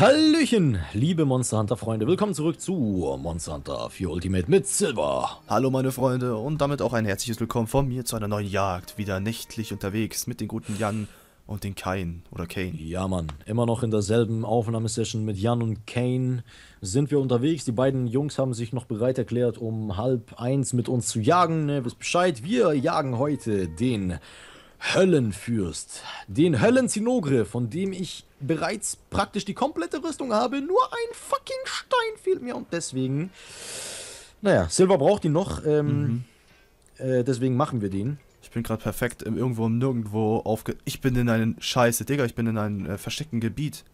Hallöchen, liebe Monster Hunter Freunde, willkommen zurück zu Monster Hunter 4 Ultimate mit Silva. Hallo meine Freunde und damit auch ein herzliches Willkommen von mir zu einer neuen Jagd, wieder nächtlich unterwegs mit den guten Jan und den Kain oder Kain. Ja Mann, immer noch in derselben Aufnahmesession mit Jan und Kain sind wir unterwegs. Die beiden Jungs haben sich noch bereit erklärt, um 12:30 mit uns zu jagen. Ne, wisst Bescheid, wir jagen heute den Höllenfürst, den Höllenzinogre, von dem ich bereits praktisch die komplette Rüstung habe, nur ein fucking Stein fehlt mir und deswegen, naja, Silber braucht ihn noch, deswegen machen wir den. Ich bin gerade perfekt irgendwo und nirgendwo ich bin in einen, scheiße, Digga, ich bin in einem versteckten Gebiet.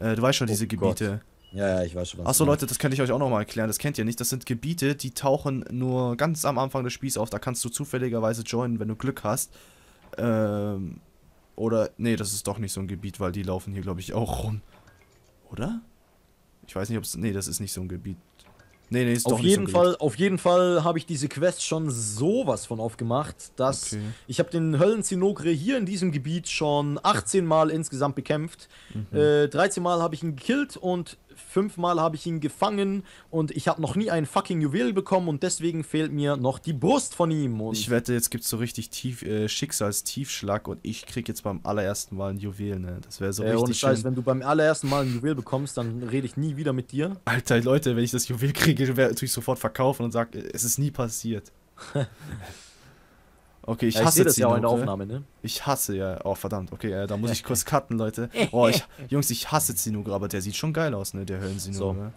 Du weißt schon, diese Gebiete. Gott. Ja, ich weiß schon was. Achso Leute, das könnte ich euch auch nochmal erklären, das kennt ihr nicht, das sind Gebiete, die tauchen nur ganz am Anfang des Spiels auf, da kannst du zufälligerweise joinen, wenn du Glück hast. Oder, nee, das ist doch nicht so ein Gebiet, weil die laufen hier, glaube ich, auch rum. Oder? Ich weiß nicht, ob es... Nee, das ist nicht so ein Gebiet. Nee, ist doch nicht so ein Gebiet. Auf jeden Fall habe ich diese Quest schon sowas von aufgemacht, dass... Okay. Ich habe den Höllenzinogre hier in diesem Gebiet schon 18 Mal insgesamt bekämpft. 13 Mal habe ich ihn gekillt und 5 Mal habe ich ihn gefangen. Und ich habe noch nie ein fucking Juwel bekommen und deswegen fehlt mir noch die Brust von ihm. Und ich wette, jetzt gibt es so richtig Schicksalstiefschlag und ich krieg jetzt beim allerersten Mal ein Juwel, ne? Das wäre so richtig und schön. Scheiß, wenn du beim allerersten Mal ein Juwel bekommst, dann rede ich nie wieder mit dir. Alter, Leute, wenn ich das Juwel kriege, werde ich sofort verkaufen und sage, es ist nie passiert. Okay, ich hasse das ja auch in der Aufnahme, ne? Ich hasse ja. Oh, verdammt. Okay, da muss ich kurz cutten, Leute. Oh, Jungs, ich hasse Zinogre, aber der sieht schon geil aus, ne? Der Höllenzinogre. So.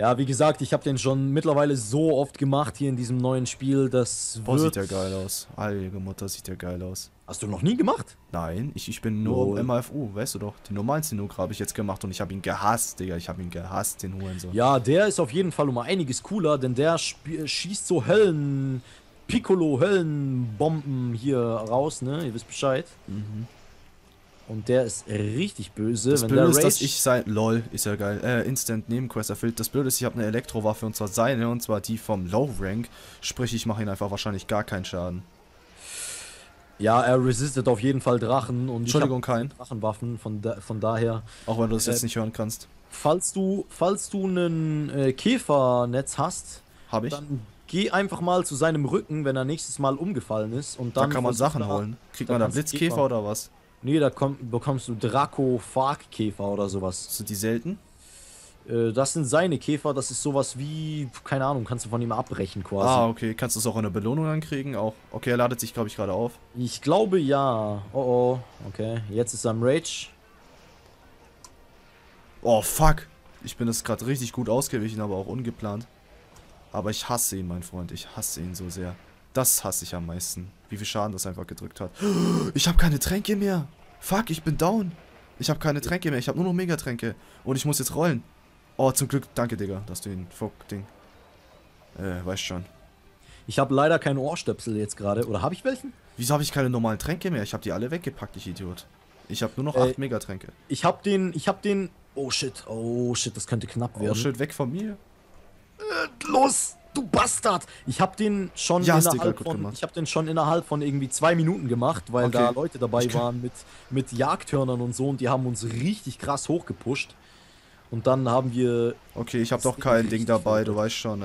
Ja, wie gesagt, ich habe den schon mittlerweile so oft gemacht hier in diesem neuen Spiel, dass. Boah, sieht der geil aus. Heilige Mutter, sieht der geil aus. Hast du noch nie gemacht? Nein, ich bin nur im MAFU, weißt du doch. Den normalen Zinogre habe ich jetzt gemacht und ich habe ihn gehasst, Digga. Ich habe ihn gehasst, den Hurensohn. Ja, der ist auf jeden Fall um einiges cooler, denn der schießt so Höllen. Piccolo-Höllenbomben hier raus, ne? Ihr wisst Bescheid. Und der ist richtig böse. Das Blöde ist, dass ich sein... LOL, ist ja geil. Instant Nebenquest erfüllt. Das Blöde ist, ich habe eine Elektrowaffe und zwar seine, und zwar die vom Low-Rank. Sprich, ich mache ihn einfach wahrscheinlich gar keinen Schaden. Ja, er resistet auf jeden Fall Drachen. Und Entschuldigung, kein Drachenwaffen, von daher... Auch wenn du das jetzt nicht hören kannst. Falls du einen Käfernetz hast... Habe ich. Dann geh einfach mal zu seinem Rücken, wenn er nächstes Mal umgefallen ist. Und dann kann man Sachen holen. Kriegt man da Blitzkäfer oder was? Nee, da bekommst du Dracophagkäfer oder sowas. Sind die selten? Das sind seine Käfer, das ist sowas wie, keine Ahnung, kannst du von ihm abbrechen quasi. Ah, okay. Kannst du es auch in der Belohnung ankriegen? Auch. Okay, er ladet sich, glaube ich, gerade auf. Ich glaube, ja. Oh, okay. Jetzt ist er im Rage. Oh, fuck. Ich bin das gerade richtig gut ausgewichen, aber auch ungeplant. Aber ich hasse ihn, mein Freund. Ich hasse ihn so sehr. Das hasse ich am meisten. Wie viel Schaden das einfach gedrückt hat. Ich habe keine Tränke mehr. Fuck, ich bin down. Ich habe keine Tränke mehr. Ich habe nur noch Megatränke. Und ich muss jetzt rollen. Oh, zum Glück. Danke, Digga, dass du ihn... Fuck-Ding. Weißt schon. Ich habe leider keinen Ohrstöpsel jetzt gerade. Oder habe ich welchen? Wieso habe ich keine normalen Tränke mehr? Ich habe die alle weggepackt, ich Idiot. Ich habe nur noch 8 Megatränke. Ich habe den... Oh, shit. Oh, shit. Das könnte knapp werden. Oh, shit. Weg von mir. Los, du Bastard! Ich habe den schon innerhalb von irgendwie 2 Minuten gemacht, weil da Leute dabei waren mit Jagdhörnern und so und die haben uns richtig krass hochgepusht. Und dann haben wir... Okay, ich habe doch kein Ding dabei, du weißt schon,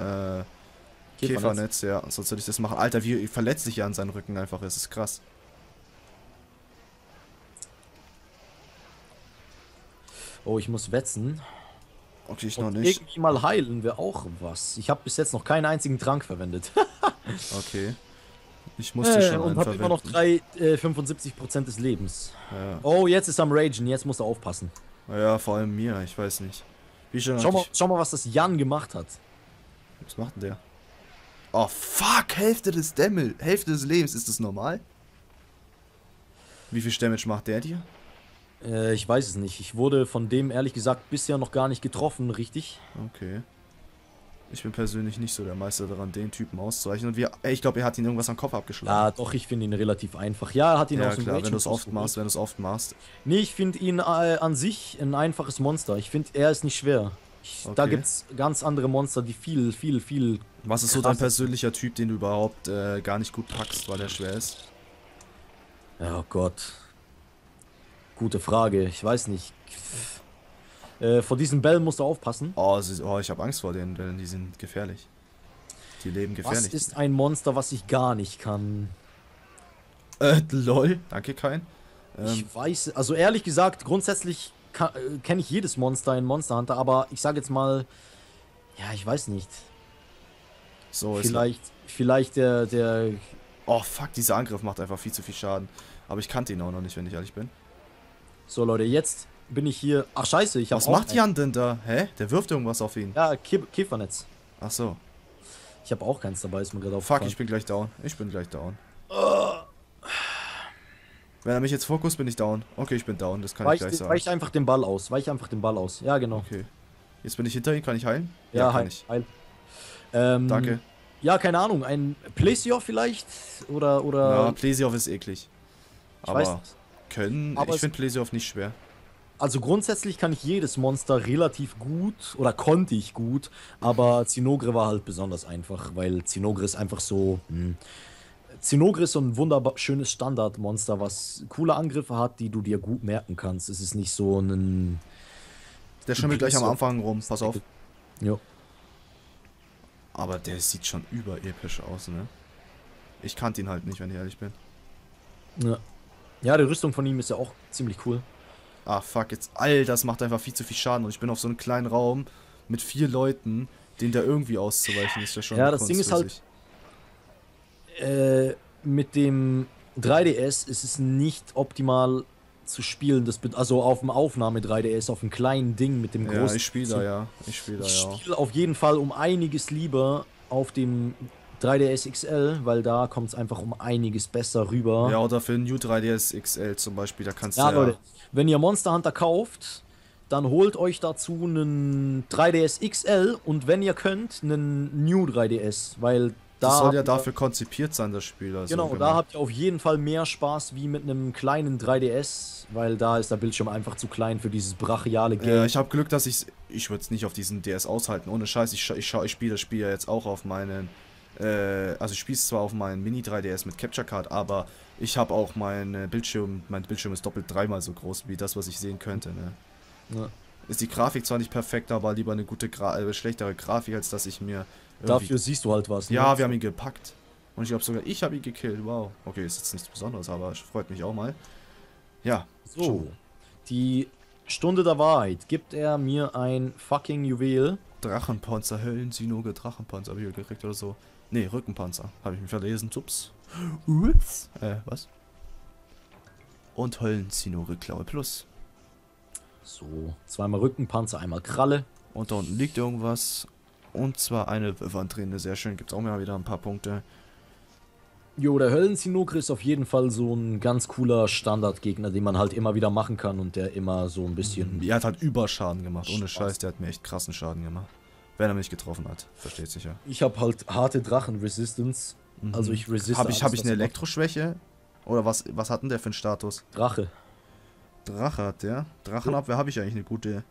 Käfernetz, ja, sonst würde ich das machen. Alter, wie verletzlich er an seinen Rücken einfach ist, ist krass. Oh, ich muss wetzen. Okay, ich noch nicht. Irgendwie mal heilen wäre auch was. Ich habe bis jetzt noch keinen einzigen Trank verwendet. Okay. Ich musste schon einen verwenden. Und habe immer noch 75% des Lebens. Ja. Oh, jetzt ist er am Ragen. Jetzt musst du aufpassen. Ja, vor allem mir. Ich weiß nicht. Wie schon schau mal, was das Jan gemacht hat. Was macht denn der? Oh, fuck. Hälfte des Lebens. Ist das normal? Wie viel Damage macht der dir? Ich weiß es nicht. Ich wurde von dem, ehrlich gesagt, bisher noch gar nicht getroffen, richtig? Okay. Ich bin persönlich nicht so der Meister daran, den Typen auszuweichen. Und ich glaube, er hat ihn irgendwas am Kopf abgeschlagen. Ja, doch, ich finde ihn relativ einfach. Ja, er hat ihn aus dem Rage. Ja, klar, wenn du es oft machst. Nee, ich finde ihn an sich ein einfaches Monster. Ich finde, er ist nicht schwer. Da gibt es ganz andere Monster, die viel... Was ist so dein persönlicher Typ, den du überhaupt gar nicht gut packst, weil er schwer ist? Oh Gott... Gute Frage, ich weiß nicht. Vor diesen Bällen musst du aufpassen. Oh, ich habe Angst vor den Bällen, die sind gefährlich. Die leben gefährlich. Das ist ein Monster, was ich gar nicht kann. Lol. Danke, Kain. Ich weiß, also ehrlich gesagt, grundsätzlich kenne ich jedes Monster in Monster Hunter, aber ich sage jetzt mal, ja, ich weiß nicht. So vielleicht der... Oh, fuck, dieser Angriff macht einfach viel zu viel Schaden. Aber ich kannte ihn auch noch nicht, wenn ich ehrlich bin. So, Leute, jetzt bin ich hier... Ach, scheiße, ich habe... Was macht Jan denn da? Hä? Der wirft irgendwas auf ihn. Ja, Käfernetz. Ach so. Ich habe auch keins dabei, ist mir gerade aufgefallen. Fuck, ich bin gleich down. Ich bin gleich down. Wenn er mich jetzt fokussiert, bin ich down. Okay, ich bin down, das kann ich gleich sagen. Weich einfach den Ball aus, weich einfach den Ball aus. Ja, genau. Okay. Jetzt bin ich hinter ihm, kann ich heilen? Ja, heilen. Danke. Ja, keine Ahnung, ein Plesioth vielleicht? Oder... Ja, Plesioth ist eklig. Ich finde Plesioth nicht schwer. Also grundsätzlich kann ich jedes Monster relativ gut, oder konnte ich gut, aber Zinogre war halt besonders einfach, weil Zinogre ist einfach so... Zinogre ist so ein wunderbar schönes Standardmonster, was coole Angriffe hat, die du dir gut merken kannst. Es ist nicht so ein... Der schimmelt gleich am Anfang rum, pass auf. Ja. Aber der sieht schon überepisch aus, ne? Ich kannte ihn halt nicht, wenn ich ehrlich bin. Ja. Ja, die Rüstung von ihm ist ja auch ziemlich cool. Ah, fuck, jetzt all das macht einfach viel zu viel Schaden und ich bin auf so einem kleinen Raum mit 4 Leuten, den da irgendwie auszuweichen, ist ja schon... Ja, das Ding ist halt... mit dem 3DS ist es nicht optimal zu spielen, also auf dem Aufnahme 3DS, auf dem kleinen Ding mit dem großen... Ja, ich spiele auf jeden Fall um einiges lieber auf dem 3DS XL, weil da kommt es einfach um einiges besser rüber. Ja, oder für den New 3DS XL zum Beispiel, da kannst du ja... Leute, wenn ihr Monster Hunter kauft, dann holt euch dazu einen 3DS XL und wenn ihr könnt, einen New 3DS, weil... Das soll ja dafür konzipiert sein, das Spiel. Also genau, da habt ihr auf jeden Fall mehr Spaß wie mit einem kleinen 3DS, weil da ist der Bildschirm einfach zu klein für dieses brachiale Game. Ich habe Glück, dass ich würde es nicht auf diesen DS aushalten, ohne Scheiß. Ich spiele das Spiel ja jetzt auch auf meinen... also ich spiele es zwar auf meinen Mini-3DS mit Capture Card, aber ich habe auch meinen Bildschirm... Mein Bildschirm ist doppelt dreimal so groß wie das, was ich sehen könnte. Ne? Ja. Ist die Grafik zwar nicht perfekt, aber lieber eine gute schlechtere Grafik, als dass ich mir... Dafür siehst du halt was. Ne? Ja, wir haben ihn gepackt. Und ich glaube sogar, ich habe ihn gekillt. Wow. Okay, ist jetzt nichts Besonderes, aber freut mich auch mal. Ja. So. Schon. Die Stunde der Wahrheit. Gibt er mir ein fucking Juwel? Drachenpanzer, Höllenzinogre, Drachenpanzer. Habe ich gekriegt oder so? Ne, Rückenpanzer. Habe ich mir verlesen. Ups. Ups. Was? Und Höllenzinogre Klaue Plus. So. 2-mal Rückenpanzer, 1-mal Kralle. Und da unten liegt irgendwas. Und zwar eine Wandträne, sehr schön. Gibt es auch mal wieder ein paar Punkte. Jo, der Höllenzinogre ist auf jeden Fall so ein ganz cooler Standardgegner, den man halt immer wieder machen kann und der immer so ein bisschen... Er hat halt Überschaden gemacht, ohne Scheiß. Der hat mir echt krassen Schaden gemacht. Wenn er mich getroffen hat, versteht sich ja. Ich habe halt harte Drachen-Resistance. Also ich resiste... Hab ich eine Elektroschwäche? Oder was hat denn der für einen Status? Drache. Drache hat der? Drachenabwehr habe ich eigentlich eine gute...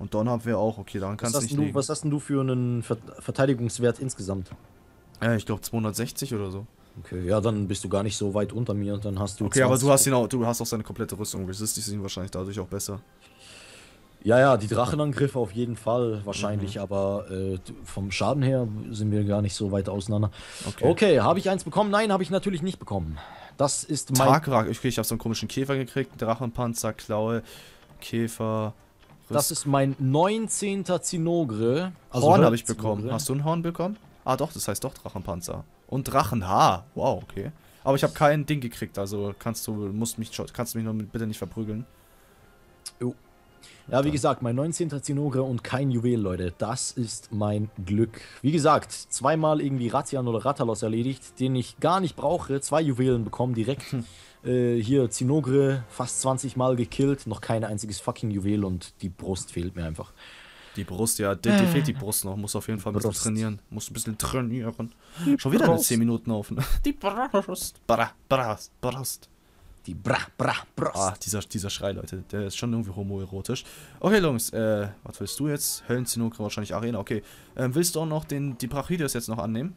Und Donnerabwehr auch, okay, daran kannst du nicht liegen. Was hast denn du für einen Verteidigungswert insgesamt? Ja, ich glaube 260 oder so. Okay, ja, dann bist du gar nicht so weit unter mir und dann hast du... Okay, 20. Aber du hast auch seine komplette Rüstung. Resistest ihn wahrscheinlich dadurch auch besser. Ja, die Drachenangriffe auf jeden Fall wahrscheinlich, aber vom Schaden her sind wir gar nicht so weit auseinander. Okay, habe ich eins bekommen? Nein, habe ich natürlich nicht bekommen. Das ist mein... Okay, ich habe so einen komischen Käfer gekriegt. Drachenpanzer, Klaue, Käfer... Das ist mein 19. Zinogre. Also Horn habe ich bekommen. Hast du ein Horn bekommen? Ah doch, das heißt doch Drachenpanzer. Und Drachenhaar. Wow, okay. Aber ich habe kein Ding gekriegt, also kannst du mich nur bitte nicht verprügeln. Jo. Ja, wie gesagt, mein 19. Zinogre und kein Juwel, Leute. Das ist mein Glück. Wie gesagt, 2-mal irgendwie Ratzian oder Rattalos erledigt, den ich gar nicht brauche. 2 Juwelen bekommen direkt. Hier Zinogre, fast 20-mal gekillt, noch kein einziges fucking Juwel und die Brust fehlt mir einfach. Die Brust, ja, dir fehlt die Brust noch, musst auf jeden Fall ein bisschen trainieren. Musst ein bisschen trainieren. Schon wieder eine 10 Minuten auf. Ne? Die Brust. Brust. Die Brust. Ah, dieser Schrei, Leute, der ist schon irgendwie homoerotisch. Okay, Jungs, was willst du jetzt? Höllenzinogre, wahrscheinlich Arena, okay. Willst du auch noch die Brachydios jetzt noch annehmen?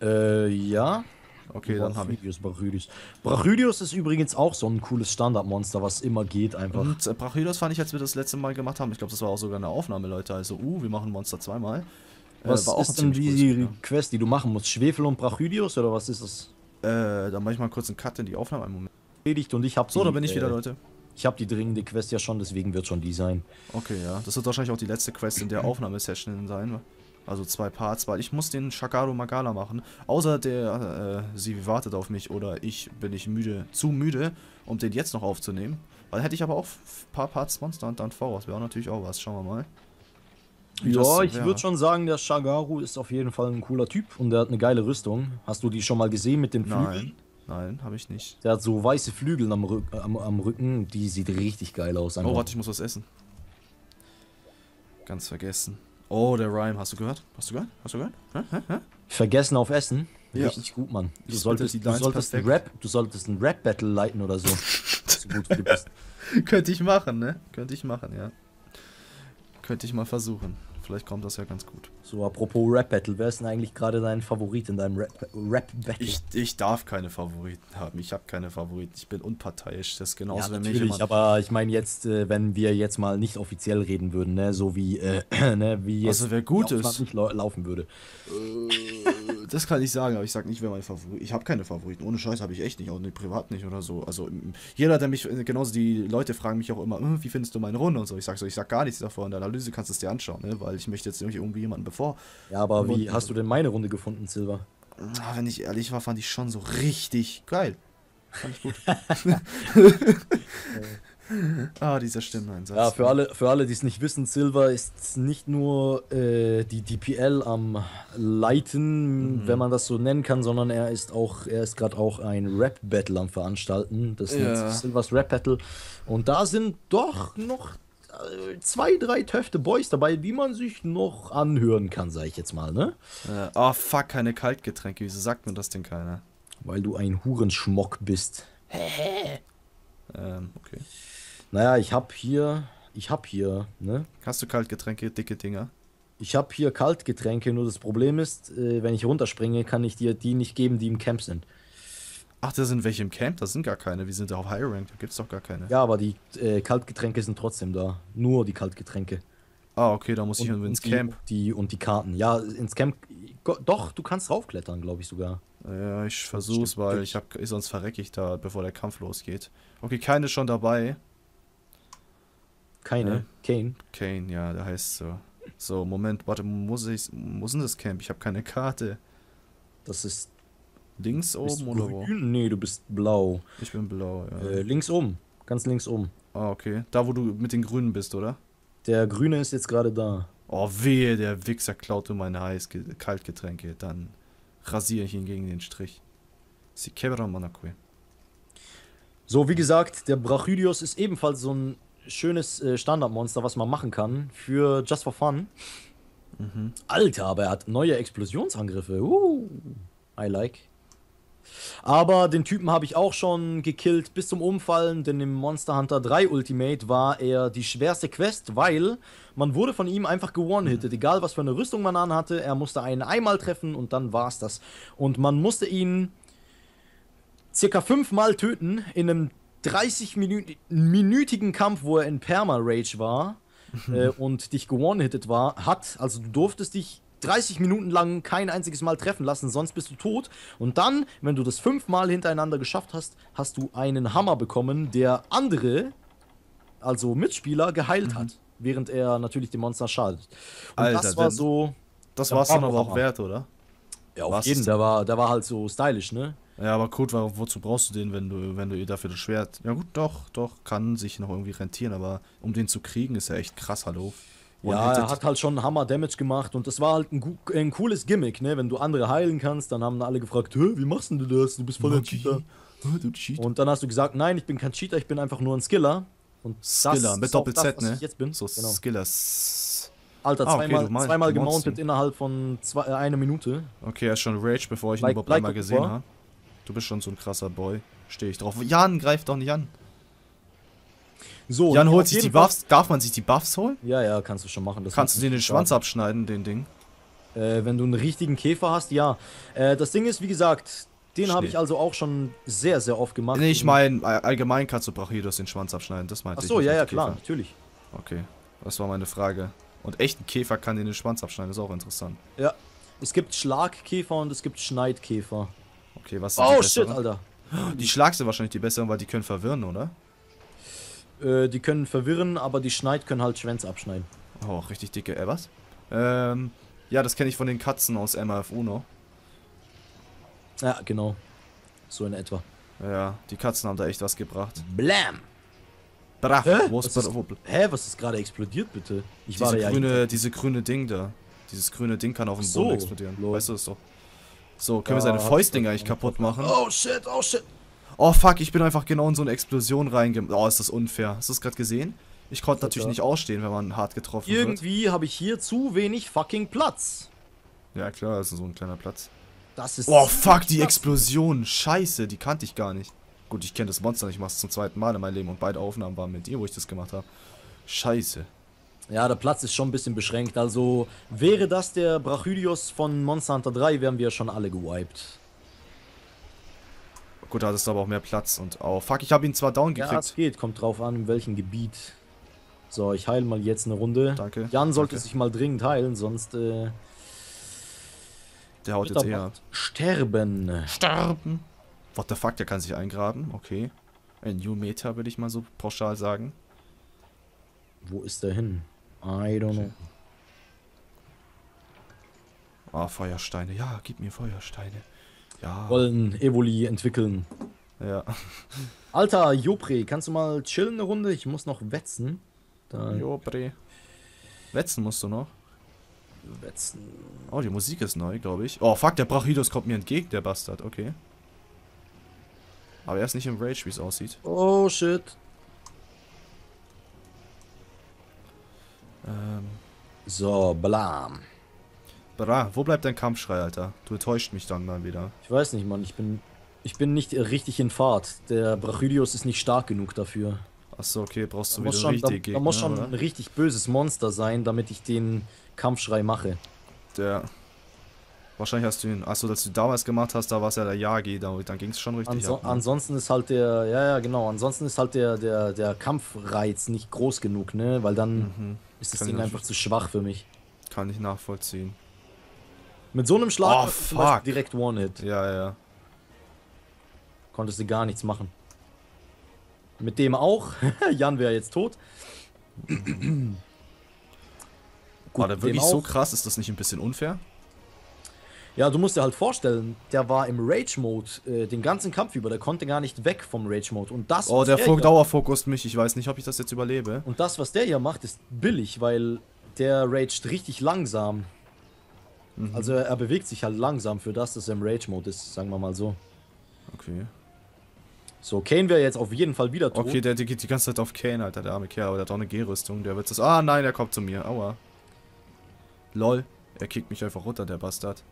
Ja. Okay, dann habe ich Brachydios. Brachydios ist übrigens auch so ein cooles Standardmonster, was immer geht einfach. Und Brachydios fand ich, als wir das letzte Mal gemacht haben, ich glaube, das war auch sogar eine Aufnahme, Leute. Also, wir machen Monster zweimal. Was war auch ist denn die Quest, die du machen musst? Schwefel und Brachydios oder was ist das? Dann mache ich mal kurz einen Cut in die Aufnahme. Einen Moment. Predigt und ich habe so, da bin ich wieder, Leute. Ich habe die dringende Quest ja schon, deswegen wird schon die sein. Okay, ja. Das wird wahrscheinlich auch die letzte Quest in der Aufnahmesession sein. Also 2 Parts, weil ich muss den Shagaru Magala machen. Außer der, sie wartet auf mich oder ich bin nicht müde, zu müde, um den jetzt noch aufzunehmen. Weil hätte ich aber auch ein paar Parts Monster und dann voraus. Wäre natürlich auch was, schauen wir mal. Ja, ich würde schon sagen, der Shagaru ist auf jeden Fall ein cooler Typ und der hat eine geile Rüstung. Hast du die schon mal gesehen mit den Flügeln? Nein, habe ich nicht. Der hat so weiße Flügel am Rücken, die sieht richtig geil aus. Oh, warte, ich muss was essen. Ganz vergessen. Oh, der Rhyme, hast du gehört? Hast du gehört? Hast du gehört? Vergessen auf Essen? Ja. Richtig gut, Mann. Du solltest ein Rap-Battle leiten oder so. So gut wie du bist. Könnte ich machen, ne? Könnte ich machen, ja. Könnte ich mal versuchen. Vielleicht kommt das ja ganz gut. So, apropos Rap-Battle, wer ist denn eigentlich gerade dein Favorit in deinem Rap-Battle? Ich darf keine Favoriten haben. Ich habe keine Favoriten. Ich bin unparteiisch. Das ist genauso, ja, wenn mich jemand... aber ich meine jetzt, wenn wir jetzt mal nicht offiziell reden würden, ne, so wie, ne, wie jetzt... Also wer gut ist... nicht laufen würde. Das kann ich sagen, aber ich sag nicht, wer mein Favorit... Ich habe keine Favoriten. Ohne Scheiß habe ich echt nicht. Auch nicht, privat nicht oder so. Also jeder, der mich... Genauso die Leute fragen mich auch immer, wie findest du meine Runde und so. Ich sag so, ich sag gar nichts davon. In der Analyse kannst du es dir anschauen, ne, weil ich möchte jetzt irgendwie jemanden bevor. Ja, aber wie hast du denn meine Runde gefunden, Silber? Wenn ich ehrlich war, fand ich schon so richtig geil. Fand ich gut. Dieser Stimmeneinsatz. Ja, für alle, die es nicht wissen, Silver ist nicht nur die PL am Leiten, wenn man das so nennen kann, sondern er ist gerade auch ein Rap-Battle am Veranstalten. Das nennt sich Silvers Rap-Battle. Und da sind doch noch 2, 3 töfte Boys dabei, die man sich noch anhören kann, sag ich jetzt mal, ne? Oh, fuck, keine Kaltgetränke. Wieso sagt mir das denn keiner? Weil du ein Hurenschmock bist. Okay. Naja, ich hab hier, ne? Hast du Kaltgetränke, dicke Dinger? Ich hab hier Kaltgetränke, nur das Problem ist, wenn ich runterspringe, kann ich dir die nicht geben, die im Camp sind. Ach, da sind welche im Camp? Da sind gar keine. Wir sind ja auf High Rank, da gibt's doch gar keine. Ja, aber die Kaltgetränke sind trotzdem da. Nur die Kaltgetränke. Ah, okay, da muss ich ins Camp. Und die Karten. Ja, ins Camp. Doch, du kannst draufklettern, glaube ich sogar. Ja, ich versuch's, weil sonst verrecke ich da, bevor der Kampf losgeht. Okay, Kain ist schon dabei. Keine? Kain? Kain, ja, der heißt so. So, Moment, warte, wo ist denn das Camp? Ich habe keine Karte. Das ist... Links oben oder wo? Nee, du bist blau. Ich bin blau, ja. Links oben. Ganz links oben. Ah, okay. Da, wo du mit den Grünen bist, oder? Der Grüne ist jetzt gerade da. Oh, wehe, der Wichser klaut um meine Kaltgetränke. Dann rasiere ich ihn gegen den Strich. So, wie gesagt, der Brachydios ist ebenfalls so ein schönes Standardmonster, was man machen kann. Für Just for Fun. Mhm. Alter, aber er hat neue Explosionsangriffe. I like. Aber den Typen habe ich auch schon gekillt bis zum Umfallen, denn im Monster Hunter 3 Ultimate war er die schwerste Quest, weil man wurde von ihm einfach gewone-hittet. Egal was für eine Rüstung man anhatte, er musste einen einmal treffen und dann war's das. Und man musste ihn circa 5-mal töten in einem 30-minütigen Kampf, wo er in Perma-Rage war und dich gewone-hittet hat. Also du durftest dich 30 Minuten lang kein einziges Mal treffen lassen, sonst bist du tot. Und dann, wenn du das 5-mal hintereinander geschafft hast, hast du einen Hammer bekommen, der andere, also Mitspieler, geheilt hat, während er natürlich dem Monster schadet. Und Alter, das war so... Das war's dann aber auch wert, oder? Ja, auf jeden Fall. Der war halt so stylisch, ne? Ja, aber gut, wozu brauchst du den, wenn du dafür das Schwert... Ja gut, doch, kann sich noch irgendwie rentieren, aber um den zu kriegen, ist ja echt krass, hallo. Ja, er hat halt schon Hammer-Damage gemacht und das war halt ein cooles Gimmick, ne? Wenn du andere heilen kannst, dann haben alle gefragt, wie machst denn du das? Du bist voll der Cheater. Und dann hast du gesagt, nein, ich bin kein Cheater, ich bin einfach nur ein Skiller. Und Skiller, mit Doppel-Z, ne? Was ich jetzt bin. So, genau. Skillers. Alter, zweimal gemountet innerhalb von 1 Minute. Okay, er ist schon Rage, bevor ich ihn überhaupt einmal gesehen habe. Du bist schon so ein krasser Boy. Stehe ich drauf. Jan, greif doch nicht an. So, Jan holt sich die Buffs. Darf man sich die Buffs holen? Ja, kannst du schon machen. Das kannst du dir den Schwanz abschneiden, den Ding? Wenn du einen richtigen Käfer hast, ja. Das Ding ist, wie gesagt, Den habe ich also auch schon sehr, sehr oft gemacht. Nee, ich meine, allgemein kannst du Brachydios den Schwanz abschneiden, das meinte ich. Achso, ja, ja, klar, natürlich. Okay, das war meine Frage. Und echten Käfer kann den Schwanz abschneiden, das ist auch interessant. Ja, es gibt Schlagkäfer und es gibt Schneidkäfer. Okay, was sind die besseren? Shit, Alter. Die Schlag sind wahrscheinlich die besseren, weil die können verwirren, oder? Die können verwirren, aber die Schneid können halt Schwänze abschneiden. Oh, richtig dicke, was? Ja, das kenne ich von den Katzen aus MAFU noch. Ja, genau. So in etwa. Ja, die Katzen haben da echt was gebracht. Blam! Brav! Hä? Was ist gerade explodiert, bitte? Ich war ja diese grüne Ding da. Dieses grüne Ding kann auch im Boden explodieren. Lol. Weißt du das doch? So, können wir seine Fäustdinger eigentlich kaputt machen? Oh shit, oh shit! Oh fuck, ich bin einfach genau in so eine Explosion reingegangen. Oh, ist das unfair. Hast du das gerade gesehen? Ich konnte natürlich nicht ausstehen, wenn man hart getroffen wird. Irgendwie habe ich hier zu wenig fucking Platz. Ja klar, das ist so ein kleiner Platz. Das ist oh fuck, die Explosion. Scheiße, die kannte ich gar nicht. Gut, ich kenne das Monster nicht, ich mache es zum zweiten Mal in meinem Leben und beide Aufnahmen waren mit ihr, wo ich das gemacht habe. Scheiße. Ja, der Platz ist schon ein bisschen beschränkt. Also wäre das der Brachydios von Monster Hunter 3, wären wir schon alle gewiped. Gut, da hattest du aber auch mehr Platz und oh fuck, ich habe ihn zwar down gekriegt. Ja, es geht, kommt drauf an, in welchem Gebiet. So, ich heile mal jetzt eine Runde. Danke. Jan sollte sich mal dringend heilen, sonst der haut jetzt eher ab. Sterben. Sterben. What the fuck, der kann sich eingraben, okay. Ein New Meta, würde ich mal so pauschal sagen. Wo ist der hin? I don't know. Ah, Feuersteine. Ja, gib mir Feuersteine. Ja. Wollen Evoli entwickeln. Ja. Alter, Jopre, kannst du mal chillen eine Runde? Ich muss noch wetzen. Dann Jopre. Wetzen musst du noch? Wetzen. Oh, die Musik ist neu, glaube ich. Oh, fuck, der Brachydios kommt mir entgegen, der Bastard. Okay. Aber er ist nicht im Rage, wie es aussieht. Oh, shit. So, blam. Bra, wo bleibt dein Kampfschrei, Alter? Du enttäuscht mich dann mal wieder. Ich weiß nicht, Mann. Ich bin nicht richtig in Fahrt. Der Brachydios ist nicht stark genug dafür. Achso, okay. Brauchst du wieder richtig Gegner, da muss schon ein richtig böses Monster sein, damit ich den Kampfschrei mache. Der... Wahrscheinlich hast du ihn... Achso, dass du damals gemacht hast, da war es ja der Yagi. Dann ging es schon richtig ab, ne? Ansonsten ist halt der... Ja, ja, genau. Ansonsten ist halt der Kampfreiz nicht groß genug, ne? Weil dann ist das Ding einfach zu schwach für mich. Kann ich nachvollziehen. Mit so einem Schlag direkt One-Hit. Ja, ja. Konntest du gar nichts machen. Mit dem auch. Jan wäre jetzt tot. Gut, war der wirklich so krass? Ist das nicht ein bisschen unfair? Ja, du musst dir halt vorstellen, der war im Rage-Mode den ganzen Kampf über. Der konnte gar nicht weg vom Rage-Mode. Und das... Oh, der Dauerfokus mich. Ich weiß nicht, ob ich das jetzt überlebe. Und das, was der hier macht, ist billig, weil der raged richtig langsam. Mhm. Also er bewegt sich halt langsam für das, dass er im Rage-Mode ist, sagen wir mal so. Okay. So, Kain wäre jetzt auf jeden Fall wieder tot. Okay, der geht die ganze Zeit auf Kain, Alter, der arme Kerl. Aber der hat auch eine G-Rüstung, der wird das... Ah, nein, der kommt zu mir. Aua. Lol. Er kickt mich einfach runter, der Bastard.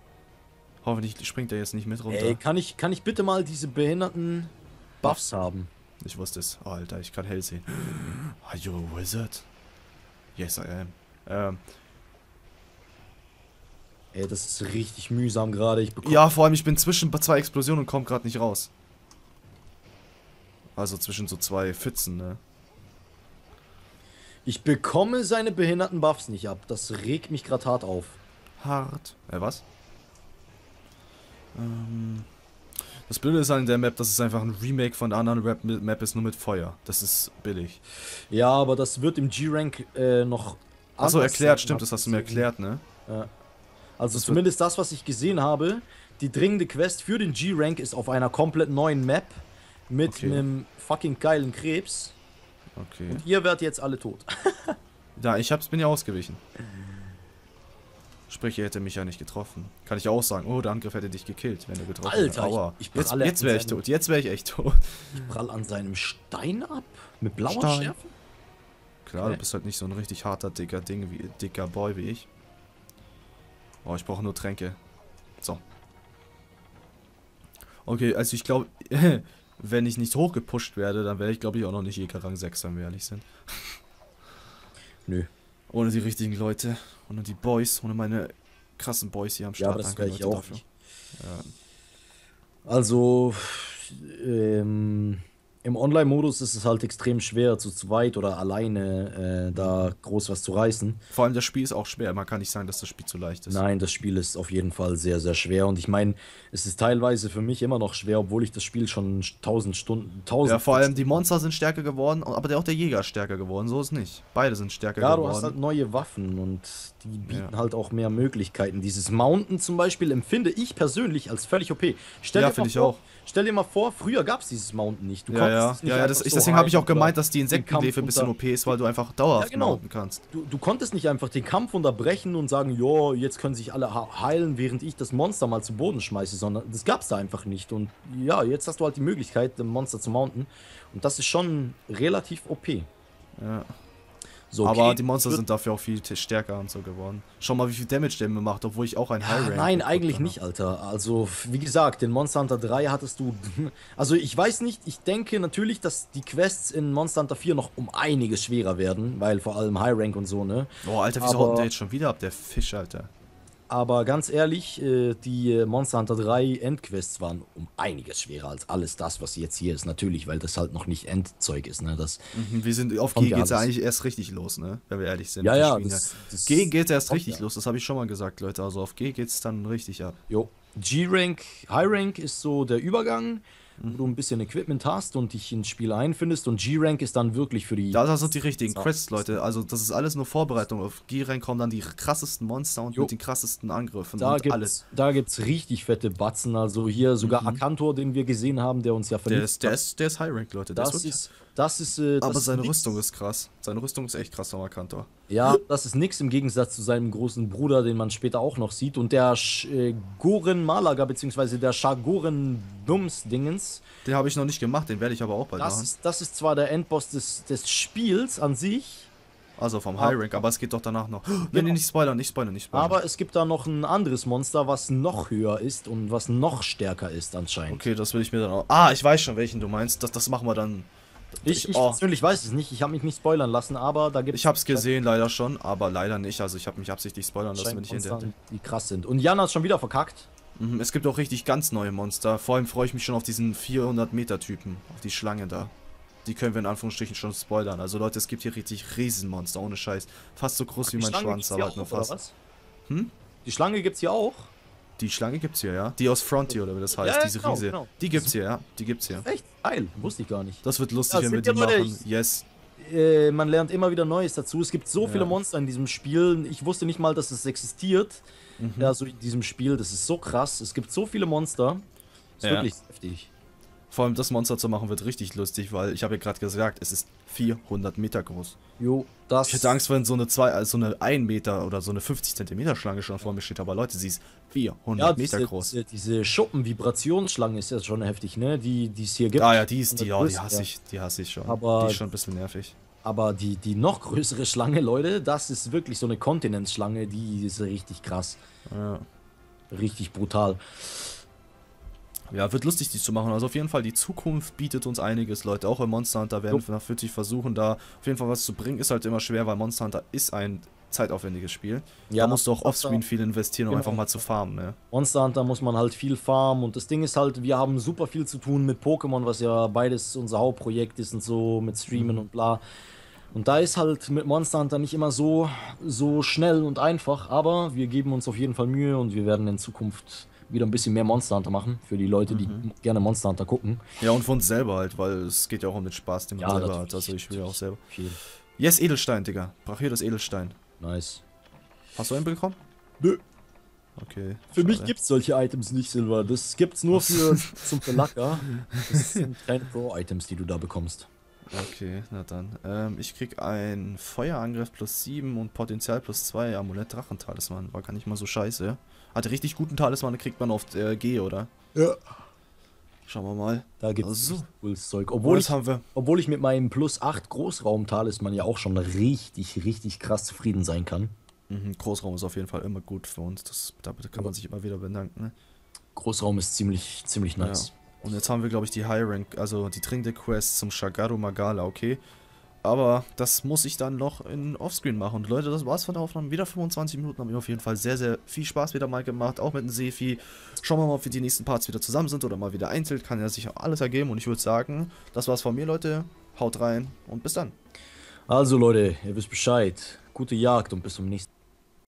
Hoffentlich springt er jetzt nicht mit runter. Ey, kann ich bitte mal diese behinderten Buffs haben? Ich wusste es. Oh, Alter, ich kann hell sehen. Are you a wizard? Yes, I am. Ey, das ist richtig mühsam gerade. Ja, vor allem, ich bin zwischen zwei Explosionen und komme gerade nicht raus. Also zwischen so zwei Pfützen, ne? Ich bekomme seine behinderten Buffs nicht ab. Das regt mich gerade hart auf. Hart? Was? Das Blöde ist an der Map, dass es einfach ein Remake von der anderen Map ist, nur mit Feuer. Das ist billig. Ja, aber das wird im G-Rank noch anders. Achso, erklärt, stimmt, das hast du mir erklärt, ne? Ja. Also das zumindest das, was ich gesehen habe, die dringende Quest für den G-Rank ist auf einer komplett neuen Map mit einem fucking geilen Krebs. Okay. Und ihr werdet jetzt alle tot. Ja, bin ja ausgewichen. Sprich, er hätte mich ja nicht getroffen. Kann ich auch sagen, oh, der Angriff hätte dich gekillt, wenn er getroffen hätte. Alter, jetzt wäre ich tot, jetzt wäre ich echt tot. Ich prall an seinem Stein ab? Mit blauer Schärfe? Klar, du bist halt nicht so ein richtig harter, dicker Boy wie ich. Oh, ich brauche nur Tränke. So. Okay, also ich glaube, wenn ich nicht hochgepusht werde, dann wäre ich, glaube ich, auch noch nicht Rang 6, wenn wir ehrlich sind. Nö. Ohne die richtigen Leute, ohne die Boys, ohne meine krassen Boys hier am Start. Ja, aber das wäre ich auch nicht. Ja. Also im Online-Modus ist es halt extrem schwer, zu zweit oder alleine da groß was zu reißen. Vor allem das Spiel ist auch schwer. Man kann nicht sagen, dass das Spiel zu leicht ist. Nein, das Spiel ist auf jeden Fall sehr, sehr schwer. Und ich meine, es ist teilweise für mich immer noch schwer, obwohl ich das Spiel schon 1000 Stunden... Ja, vor allem die Monster sind stärker geworden, aber auch der Jäger ist stärker geworden. So ist nicht. Beide sind stärker geworden. Ja, du hast halt neue Waffen und die bieten halt auch mehr Möglichkeiten. Dieses Mountain zum Beispiel empfinde ich persönlich als völlig OP. Stell dir mal vor, früher gab es dieses Mountain nicht. Du konntest nicht deswegen habe ich auch gemeint, dass die Insektenhefe ein bisschen OP ist, weil du einfach dauerhaft mounten kannst. Du konntest nicht einfach den Kampf unterbrechen und sagen, jo, jetzt können sich alle heilen, während ich das Monster mal zu Boden schmeiße, sondern das gab es da einfach nicht. Und ja, jetzt hast du halt die Möglichkeit, dem Monster zu mounten. Und das ist schon relativ OP. Ja. So, okay. Aber die Monster sind dafür auch viel stärker und so geworden. Schau mal, wie viel Damage der mir macht, obwohl ich auch ein High Rank. Nein, eigentlich nicht, Alter. Also, wie gesagt, in Monster Hunter 3 hattest du... Also, ich weiß nicht, ich denke natürlich, dass die Quests in Monster Hunter 4 noch um einiges schwerer werden, weil vor allem High Rank und so, ne? Boah, Alter, wieso haut der jetzt schon wieder ab, der Fisch, Alter? Aber ganz ehrlich, die Monster Hunter 3 Endquests waren um einiges schwerer als alles das, was jetzt hier ist. Natürlich, weil das halt noch nicht Endzeug ist. Ne? Das wir sind auf G geht es ja eigentlich erst richtig los, ne? Wenn wir ehrlich sind. Ja, ja. Das G geht erst richtig los, das habe ich schon mal gesagt, Leute. Also auf G geht es dann richtig ab. Jo. G-Rank, High-Rank ist so der Übergang, wo du ein bisschen Equipment hast und dich ins Spiel einfindest, und G-Rank ist dann wirklich für die... Das sind die richtigen Quests, Leute. Also das ist alles nur Vorbereitung. Auf G-Rank kommen dann die krassesten Monster und mit den krassesten Angriffen alles. Da gibt es richtig fette Batzen. Also hier sogar Akantor, den wir gesehen haben, der uns ja verletzt hat. Der ist High-Rank, Leute. Aber seine Rüstung ist krass. Seine Rüstung ist echt krass von Akantor. Ja, das ist nichts im Gegensatz zu seinem großen Bruder, den man später auch noch sieht. Und der Goren Malaga, beziehungsweise der Shagaru Bums-Dingens. Den habe ich noch nicht gemacht, den werde ich aber auch bald machen. Das ist zwar der Endboss des Spiels an sich. Also vom High Rank, aber es geht doch danach noch. Nee, nicht spoilern, nicht spoilern, nicht spoilern. Aber es gibt da noch ein anderes Monster, was noch höher ist und was noch stärker ist anscheinend. Okay, das will ich mir dann auch... Ah, ich weiß schon, welchen du meinst. Das machen wir dann... Ich persönlich weiß es nicht, ich habe mich nicht spoilern lassen, aber da gibt es... Ich habe es gesehen leider schon, aber leider nicht, also ich habe mich absichtlich spoilern lassen, wenn ich hinterher... Die krass sind. Und Jan hat schon wieder verkackt. Es gibt auch richtig ganz neue Monster, vor allem freue ich mich schon auf diesen 400-Meter-Typen, auf die Schlange da. Die können wir in Anführungsstrichen schon spoilern, also Leute, es gibt hier richtig Riesenmonster, ohne Scheiß. Fast so groß wie mein Schwanz, aber halt nur fast. Hm? Die Schlange gibt's hier auch? Die Schlange gibt's hier, ja. Die aus Frontier, oder wie das heißt, diese Riese. Genau. Die gibt's hier, ja. Die gibt's hier. Echt? Geil. Wusste ich gar nicht. Das wird lustig, wenn wir die machen. Yes. Man lernt immer wieder Neues dazu. Es gibt so viele Monster in diesem Spiel. Ich wusste nicht mal, dass es existiert. Also in diesem Spiel, das ist so krass. Es gibt so viele Monster. Das ist wirklich heftig. Vor allem das Monster zu machen wird richtig lustig, weil ich habe ja gerade gesagt, es ist 400 Meter groß. Jo, das... Ich hätte Angst, wenn so eine 1 Meter oder so eine 50 Zentimeter Schlange schon vor mir steht, aber Leute, sie ist 400 Meter groß. Diese Schuppen-Vibrationsschlange ist ja schon heftig, ne? Die es hier gibt. Ah ja, die hasse ich schon. Aber die ist schon ein bisschen nervig. Aber die noch größere Schlange, Leute, das ist wirklich so eine Kontinentsschlange, die ist richtig krass. Ja. Richtig brutal. Ja, wird lustig, die zu machen. Also auf jeden Fall, die Zukunft bietet uns einiges, Leute. Auch im Monster Hunter werden wir natürlich versuchen, da auf jeden Fall was zu bringen. Ist halt immer schwer, weil Monster Hunter ist ein zeitaufwendiges Spiel. Ja, da musst du auch offscreen viel investieren, um einfach mal zu farmen. Ne? Monster Hunter muss man halt viel farmen. Und das Ding ist halt, wir haben super viel zu tun mit Pokémon, was ja beides unser Hauptprojekt ist und so, mit Streamen und bla. Und da ist halt mit Monster Hunter nicht immer so schnell und einfach. Aber wir geben uns auf jeden Fall Mühe und wir werden in Zukunft wieder ein bisschen mehr Monster Hunter machen, für die Leute, die gerne Monster Hunter gucken. Ja, und für uns selber halt, weil es geht ja auch um den Spaß, den man selber hat. Also ich spiele ja auch selber. Viel. Yes, Edelstein, Digga. Brachydios Edelstein. Nice. Hast du einen bekommen? Nö. Okay. Für mich gibt's solche Items nicht, Silver. Das gibt's nur zum Verlacker. Das sind keine Pro-Items, die du da bekommst. Okay, na dann. Ich krieg einen Feuerangriff +7 und Potenzial +2 Amulett Drachentalisman. War gar nicht mal so scheiße. Hatte richtig guten Talisman, kriegt man auf G, oder? Ja. Schauen wir mal. Da gibt es cooles Zeug. Obwohl ich mit meinem +8 Großraum-Talisman ja auch schon richtig, richtig krass zufrieden sein kann. Mhm, Großraum ist auf jeden Fall immer gut für uns. Damit kann man sich immer wieder bedanken. Ne? Großraum ist ziemlich, ziemlich nice. Ja. Und jetzt haben wir, glaube ich, die High Rank, also die dringende Quest zum Shagaru Magala, okay. Aber das muss ich dann noch in Offscreen machen. Und Leute, das war's von der Aufnahme. Wieder 25 Minuten, haben mir auf jeden Fall sehr, sehr viel Spaß wieder mal gemacht. Auch mit dem Sefi. Schauen wir mal, ob wir die nächsten Parts wieder zusammen sind oder mal wieder einzeln. Kann ja sich auch alles ergeben. Und ich würde sagen, das war's von mir, Leute. Haut rein und bis dann. Also Leute, ihr wisst Bescheid. Gute Jagd und bis zum nächsten Mal.